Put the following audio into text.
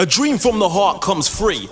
A dream from the heart comes free.